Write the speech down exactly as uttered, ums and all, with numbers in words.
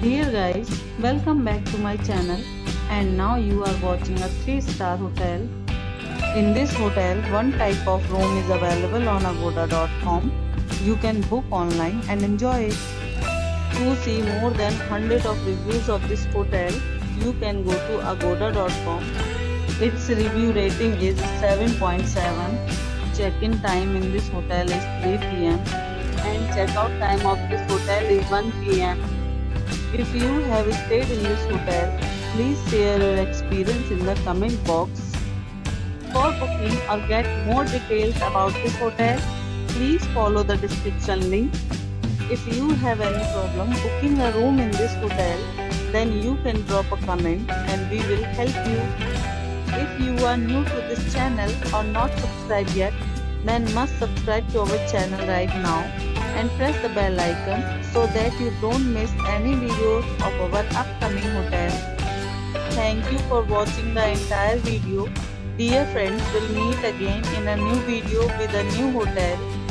Dear guys, welcome back to my channel, and now you are watching a three star hotel. In this hotel, one type of room is available on Agoda dot com. You can book online and enjoy it. To see more than one hundred of reviews of this hotel, you can go to Agoda dot com. Its review rating is seven point seven. Check-in time in this hotel is three p m and check-out time of this hotel is one p m If you have stayed in this hotel, please share your experience in the comment box. For booking or get more details about this hotel, please follow the description link. If you have any problem booking a room in this hotel, then you can drop a comment and we will help you. If you are new to this channel or not subscribed yet, then must subscribe to our channel right now and press the bell icon so that you don't miss any videos of our upcoming hotel. Thank you for watching the entire video. Dear friends, we'll meet again in a new video with a new hotel.